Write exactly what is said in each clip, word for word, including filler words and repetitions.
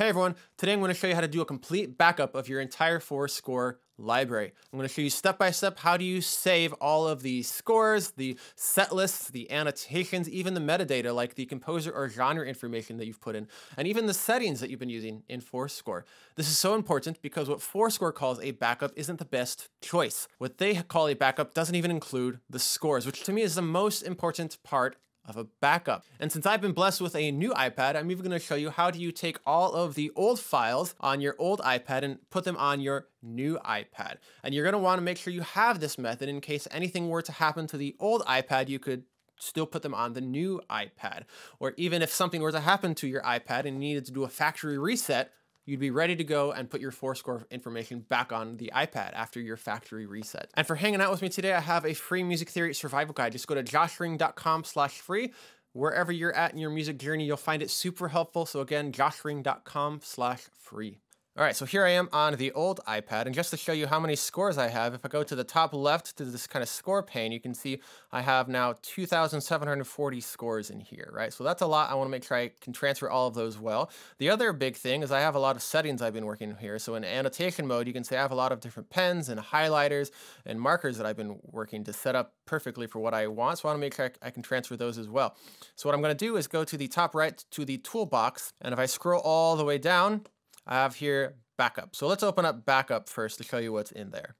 Hey everyone, today I'm going to show you how to do a complete backup of your entire forScore library. I'm going to show you step by step how do you save all of the scores, the set lists, the annotations, even the metadata like the composer or genre information that you've put in, and even the settings that you've been using in forScore. This is so important because what forScore calls a backup isn't the best choice. What they call a backup doesn't even include the scores, which to me is the most important part of a backup. And since I've been blessed with a new iPad, I'm even going to show you how do you take all of the old files on your old iPad and put them on your new iPad. And you're going to want to make sure you have this method in case anything were to happen to the old iPad, you could still put them on the new iPad. Or even if something were to happen to your iPad and you needed to do a factory reset, you'd be ready to go and put your forScore information back on the iPad after your factory reset. And for hanging out with me today, I have a free music theory survival guide. Just go to joshring.com slash free. Wherever you're at in your music journey, you'll find it super helpful. So again, joshring.com slash free. All right, so here I am on the old iPad, and just to show you how many scores I have, if I go to the top left to this kind of score pane, you can see I have now two thousand seven hundred forty scores in here, right? So that's a lot. I want to make sure I can transfer all of those well. The other big thing is I have a lot of settings I've been working here. So in annotation mode, you can see I have a lot of different pens and highlighters and markers that I've been working to set up perfectly for what I want. So I want to make sure I can transfer those as well. So what I'm going to do is go to the top right to the toolbox, and if I scroll all the way down, I have here backup. So let's open up backup first to show you what's in there.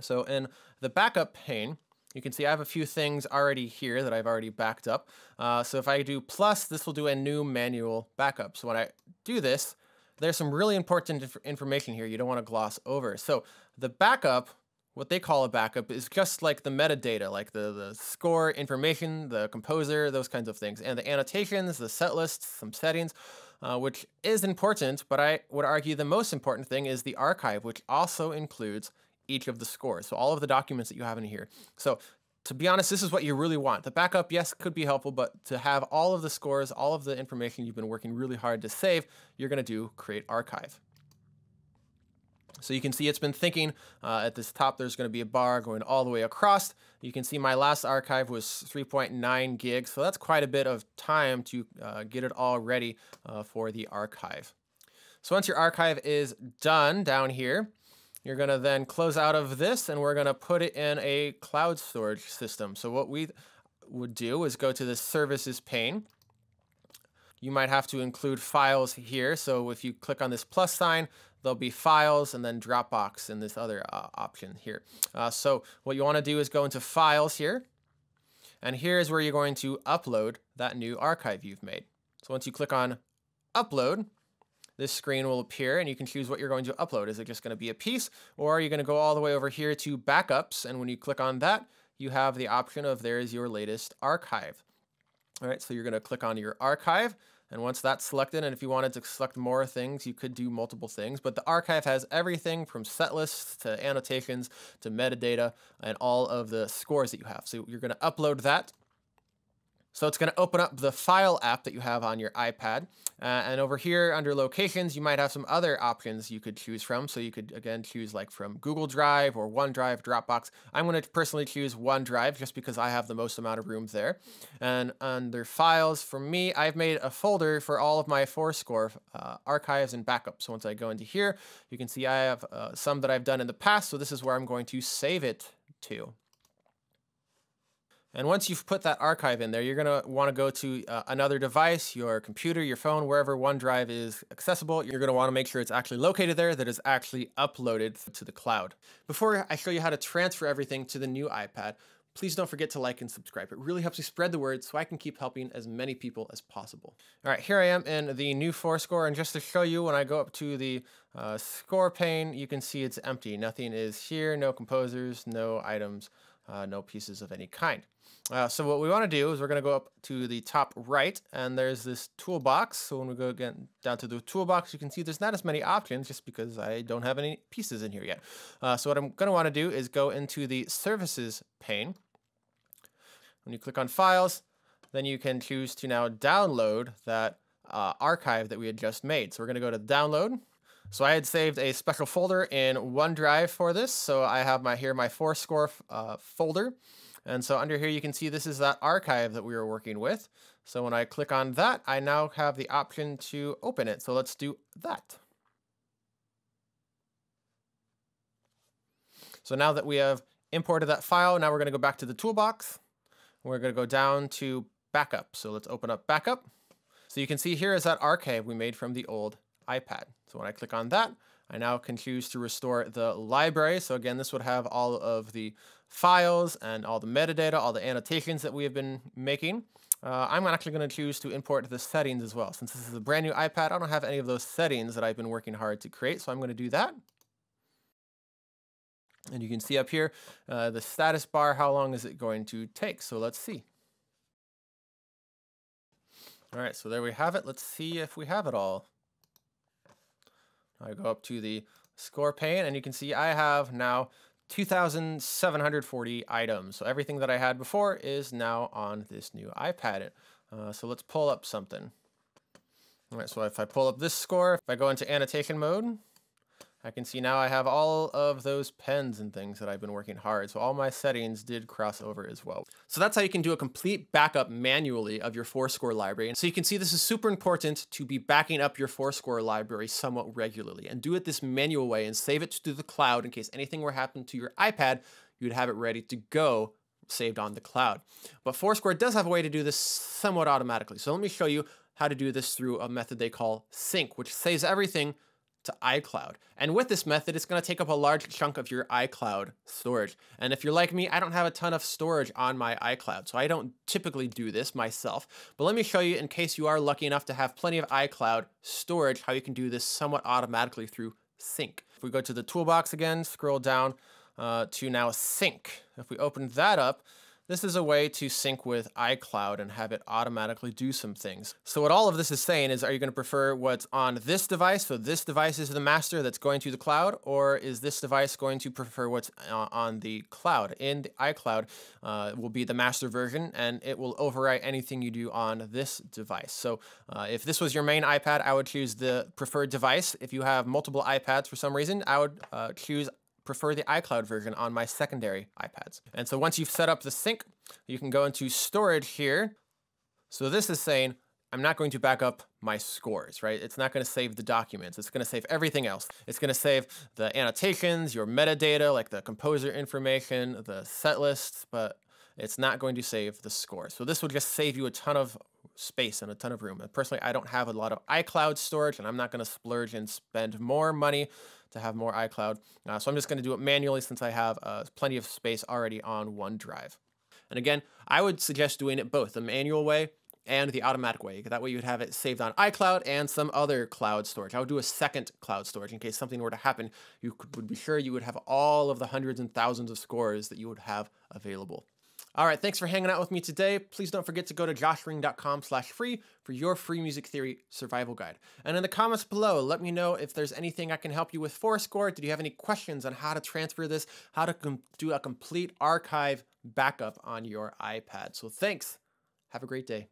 So in the backup pane, you can see I have a few things already here that I've already backed up. Uh, so if I do plus, this will do a new manual backup. So when I do this, there's some really important inf- information here you don't want to gloss over. So the backup, what they call a backup, is just like the metadata, like the, the score information, the composer, those kinds of things, and the annotations, the set lists, some settings, uh, which is important, but I would argue the most important thing is the archive, which also includes each of the scores, so all of the documents that you have in here. So to be honest, this is what you really want. The backup, yes, could be helpful, but to have all of the scores, all of the information you've been working really hard to save, you're gonna do create archive. So you can see it's been thinking uh, at this top, there's going to be a bar going all the way across. You can see my last archive was three point nine gigs. So that's quite a bit of time to uh, get it all ready uh, for the archive. So once your archive is done down here, you're going to then close out of this and we're going to put it in a cloud storage system. So what we would do is go to the services pane. You might have to include files here. So if you click on this plus sign, there'll be files and then Dropbox in this other uh, option here. Uh, so what you want to do is go into files here. And here is where you're going to upload that new archive you've made. So once you click on upload, this screen will appear and you can choose what you're going to upload. Is it just going to be a piece, or are you going to go all the way over here to backups? And when you click on that, you have the option of there is your latest archive. All right, so you're going to click on your archive. And once that's selected, and if you wanted to select more things, you could do multiple things, but the archive has everything from set lists to annotations to metadata and all of the scores that you have. So you're going to upload that. So it's going to open up the file app that you have on your iPad. Uh, and over here under locations, you might have some other options you could choose from. So you could, again, choose like from Google Drive or OneDrive, Dropbox. I'm going to personally choose OneDrive just because I have the most amount of room there. And under files, for me, I've made a folder for all of my forScore uh, archives and backups. So once I go into here, you can see I have uh, some that I've done in the past. So this is where I'm going to save it to. And once you've put that archive in there, you're going to want to go to uh, another device, your computer, your phone, wherever OneDrive is accessible. You're going to want to make sure it's actually located there, that it's actually uploaded to the cloud. Before I show you how to transfer everything to the new iPad, please don't forget to like and subscribe. It really helps me spread the word so I can keep helping as many people as possible. All right, here I am in the new forScore. And just to show you, when I go up to the uh, score pane, you can see it's empty. Nothing is here, no composers, no items. Uh, no pieces of any kind. Uh, so what we want to do is we're going to go up to the top right, and there's this toolbox. So when we go again down to the toolbox, you can see there's not as many options just because I don't have any pieces in here yet. Uh, so what I'm going to want to do is go into the services pane. When you click on files, then you can choose to now download that uh, archive that we had just made. So we're going to go to download. So I had saved a special folder in OneDrive for this. So I have my here, my forScore uh, folder. And so under here, you can see this is that archive that we were working with. So when I click on that, I now have the option to open it. So let's do that. So now that we have imported that file, now we're gonna go back to the toolbox. We're gonna go down to backup. So let's open up backup. So you can see here is that archive we made from the old iPad. So when I click on that, I now can choose to restore the library. So again, this would have all of the files and all the metadata, all the annotations that we have been making. Uh, I'm actually going to choose to import the settings as well. Since this is a brand new iPad, I don't have any of those settings that I've been working hard to create. So I'm going to do that. And you can see up here, uh, the status bar, how long is it going to take? So let's see. All right, so there we have it. Let's see if we have it all. I go up to the score pane and you can see I have now two thousand seven hundred forty items. So everything that I had before is now on this new iPad. Uh, so let's pull up something. All right, so if I pull up this score, if I go into annotation mode, I can see now I have all of those pens and things that I've been working hard. So all my settings did cross over as well. So that's how you can do a complete backup manually of your forScore library. And so you can see this is super important to be backing up your forScore library somewhat regularly, and do it this manual way and save it to the cloud in case anything were to happen to your iPad, you'd have it ready to go saved on the cloud. But forScore does have a way to do this somewhat automatically. So let me show you how to do this through a method they call sync, which saves everything to iCloud. And with this method, it's going to take up a large chunk of your iCloud storage. And if you're like me, I don't have a ton of storage on my iCloud, so I don't typically do this myself. But let me show you, in case you are lucky enough to have plenty of iCloud storage, how you can do this somewhat automatically through sync. If we go to the toolbox again, scroll down uh, to now sync. If we open that up, this is a way to sync with iCloud and have it automatically do some things. So what all of this is saying is, are you going to prefer what's on this device? So this device is the master that's going to the cloud, or is this device going to prefer what's on the cloud? In the iCloud uh, will be the master version, and it will overwrite anything you do on this device. So uh, if this was your main iPad, I would choose the preferred device. If you have multiple iPads for some reason, I would uh, choose prefer the iCloud version on my secondary iPads. And so once you've set up the sync, you can go into storage here. So this is saying, I'm not going to back up my scores, right? It's not going to save the documents. It's going to save everything else. It's going to save the annotations, your metadata, like the composer information, the set lists, but it's not going to save the score. So this would just save you a ton of space and a ton of room. And personally, I don't have a lot of iCloud storage, and I'm not going to splurge and spend more money to have more iCloud. Uh, so I'm just going to do it manually since I have uh, plenty of space already on OneDrive. And again, I would suggest doing it both the manual way and the automatic way. That way you'd have it saved on iCloud and some other cloud storage. I would do a second cloud storage in case something were to happen. You could, would be sure you would have all of the hundreds and thousands of scores that you would have available. All right, thanks for hanging out with me today. Please don't forget to go to joshring.com slash free for your free music theory survival guide. And in the comments below, let me know if there's anything I can help you with forScore. Did you have any questions on how to transfer this, how to do a complete archive backup on your iPad? So thanks. Have a great day.